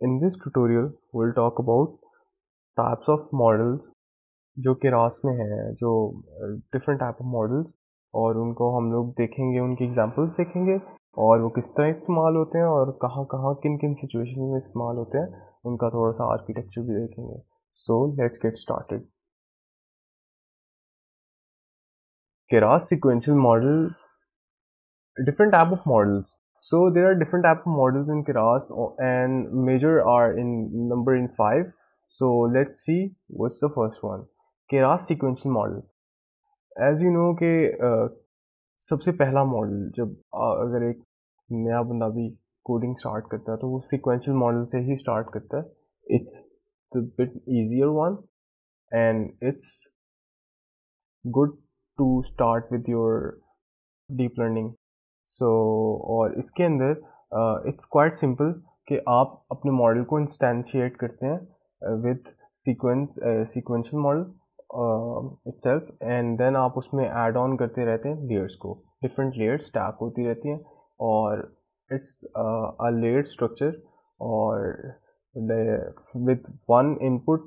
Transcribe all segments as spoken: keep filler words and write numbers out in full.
In this tutorial, we'll talk about types of models जो Keras में हैं, जो different type of models, और उनको हम लोग देखेंगे, उनके examples देखेंगे और वो किस तरह इस्तेमाल होते हैं और कहाँ कहाँ किन किन situations में इस्तेमाल होते हैं, उनका थोड़ा सा architecture भी देखेंगे. So let's get started. Keras sequential models, different type of models. So there are different type of models in Keras, and major are in number in five. So let's see what's the first one. Keras sequential model. As you know के uh, सबसे पहला model जब uh, अगर एक नया बंदा भी coding start करता है तो वो sequential model से ही स्टार्ट करता है. It's the bit easier one and it's good to start with your deep learning. So और इसके अंदर uh, it's quite simple कि आप अपने मॉडल को instantiate करते हैं uh, with sequence uh, sequential model uh, itself, and then आप उसमें add on करते रहते हैं layers को, different layers stack होती रहती हैं और it's uh, a layered structure और with one input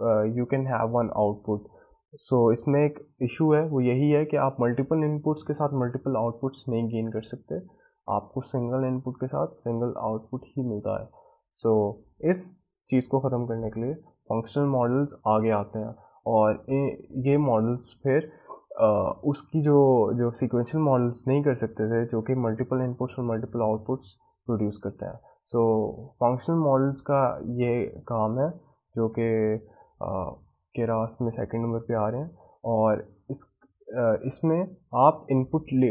uh, you can have one output. So so, इसमें एक इशू है, वो यही है कि आप मल्टीपल इनपुट्स के साथ मल्टीपल आउटपुट्स नहीं गेन कर सकते, आपको सिंगल इनपुट के साथ सिंगल आउटपुट ही मिलता है. सो so, इस चीज़ को ख़त्म करने के लिए फंक्शनल मॉडल्स आगे आते हैं और ये मॉडल्स फिर आ, उसकी जो जो सीक्वेंशियल मॉडल्स नहीं कर सकते थे जो कि मल्टीपल इनपुट्स और मल्टीपल आउटपुट्स प्रोड्यूस करते हैं. सो फंक्शनल मॉडल्स का ये काम है जो कि केरास में सेकंड नंबर पे आ रहे हैं और इस इसमें आप इनपुट ले,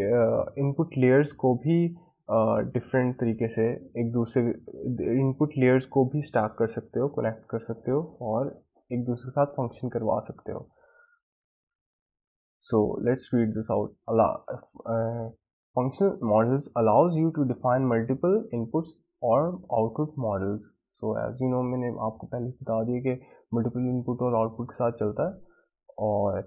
इनपुट लेयर्स को भी डिफरेंट तरीके से एक दूसरे इनपुट लेयर्स को भी स्टैक कर सकते हो, कनेक्ट कर सकते हो और एक दूसरे के साथ फंक्शन करवा सकते हो. So let's read this out. Functional models allows you to define multiple inputs और output models. So as you know मैंने आपको पहले बता दिया कि मल्टीपल इनपुट और आउटपुट के साथ चलता है और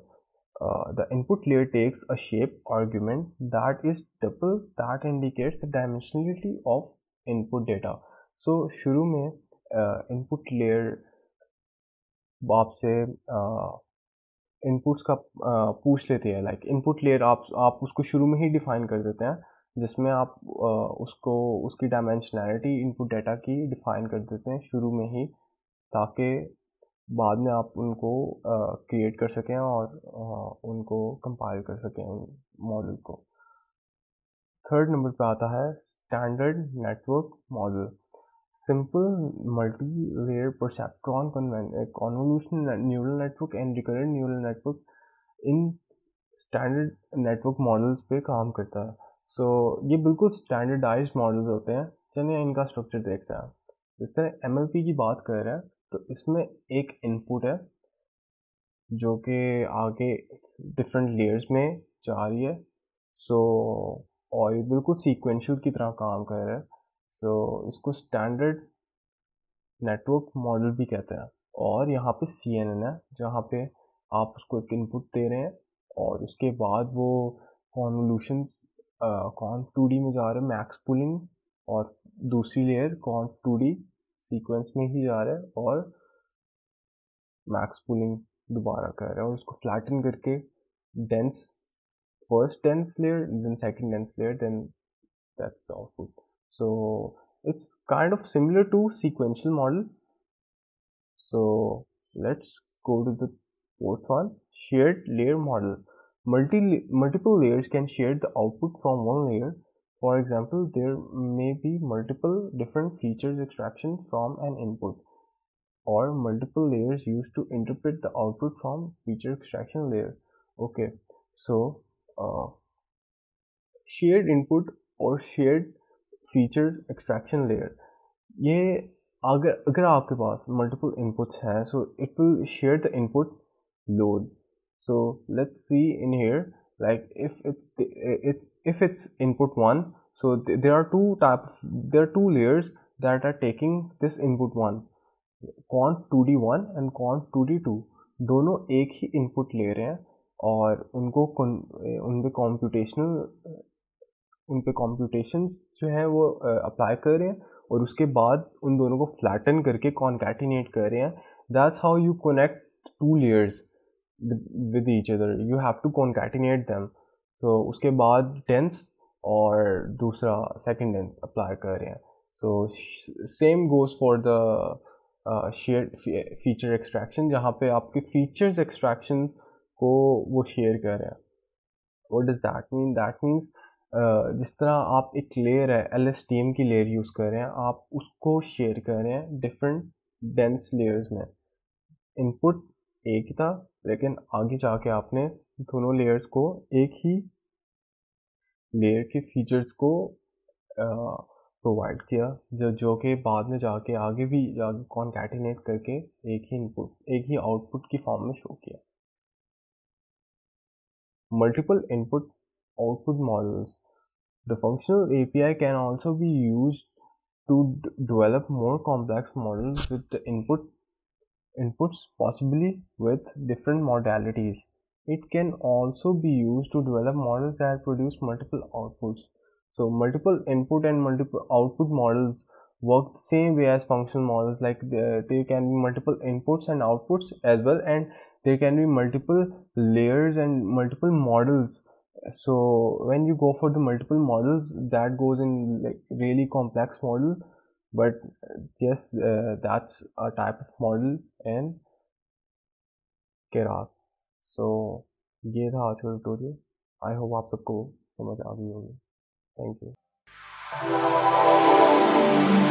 the input layer takes a shape argument that is triple that indicates the dimensionality of input data. So शुरू में इनपुट लेयर आपसे इनपुट्स का uh, पूछ लेते हैं, लाइक इनपुट लेयर आप आप उसको शुरू में ही डिफाइन कर देते हैं जिसमें आप uh, उसको उसकी डायमेंशनलिटी इनपुट डेटा की डिफाइन कर देते हैं शुरू में ही ताकि बाद में आप उनको क्रिएट uh, कर सकें और uh, उनको कंपाइल कर सकें मॉडल को. थर्ड नंबर पे आता है standard network model. Simple multi layer perceptron convolutional neural network and recurrent neural network in standard network models पे काम करता है. सो so, ये बिल्कुल स्टैंडर्डाइज्ड मॉडल्स होते हैं. चलिए इनका स्ट्रक्चर देखते हैं. जिस तरह एम एल पी की बात कर रहे हैं तो इसमें एक इनपुट है जो कि आगे डिफरेंट लेयर्स में जा रही है. सो so, और ये बिल्कुल सीक्वेंशियल की तरह काम कर रहा है. सो so, इसको स्टैंडर्ड नेटवर्क मॉडल भी कहते हैं और यहाँ पे सी एन एन है जहाँ पे आप उसको एक इनपुट दे रहे हैं और उसके बाद वो कॉन्वोल्यूशन कॉन्व टू डी में जा रहे हैं, मैक्स पुलिंग, और दूसरी layer conv two D sequence में ही जा रहा है और मैक्स पुलिंग दोबारा कर रहा है और उसको फ्लैटन करके dense first dense layer then second dense layer then that's output. So it's kind of similar to sequential model. So let's go to the fourth one, shared layer model. Multi multiple layers can share the output from one layer. For example, there may be multiple different features extraction from an input or multiple layers used to interpret the output from feature extraction layer. Okay, so uh, shared input or shared features extraction layer. ये अगर अगर आपके पास multiple inputs हैं, so it will share the input load. So let's see in here. Like if it's the, it's if it's input one, so th there are two type of, there are two layers that are taking this input one, conv two d one and conv two d two. दोनों एक ही input ले रहे हैं और उनको उन पे computational उन पे कॉम्प्यूटेशंस जो हैं वो अप्लाई कर रहे हैं और उसके बाद उन दोनों को फ्लैटन करके कॉन्कैटिनेट कर रहे हैं. That's how you connect two layers with each other. You have to concatenate them. तो उसके बाद टेंस और दूसरा सेकंड टेंस अप्लाई कर रहे हैं. So same goes for the share feature extraction जहाँ पे आपके फीचर्स एक्सट्रैक्शन को वो शेयर कर रहे हैं. What does that mean? That means जिस तरह आप एक लेयर है एल एस टी एम की लेयर यूज़ कर रहे हैं, आप उसको शेयर कर रहे हैं डिफरेंट डेंस लेयर्स में. इनपुट एक ही था लेकिन आगे जाके आपने दोनों लेयर्स को एक ही लेयर के फीचर्स को प्रोवाइड किया जो जो कि बाद में जाके आगे भी जाके कॉन्कैटिनेट करके एक ही इनपुट एक ही आउटपुट की फॉर्म में शो किया. Multiple input output models. The functional A P I can also be used to d- develop more complex models with the input inputs, possibly with different modalities. It can also be used to develop models that produce multiple outputs. So multiple input and multiple output models work the same way as functional models. Like the, there can be multiple inputs and outputs as well, and there can be multiple layers and multiple models. So when you go for the multiple models, that goes in like really complex model, but yes, uh, that's a type of model in Keras. So ये था आज का tutorial. I hope आप सबको समझ आ गई होगी. Thank you.